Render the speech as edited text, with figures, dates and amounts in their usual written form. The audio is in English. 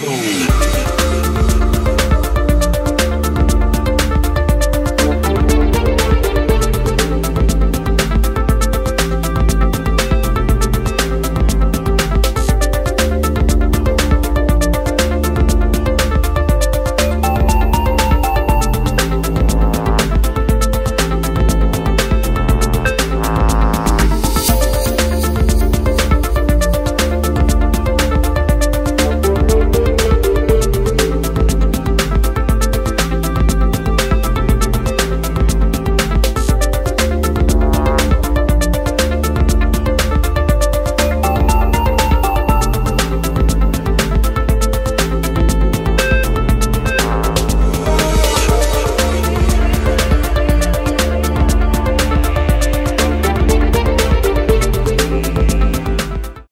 Go.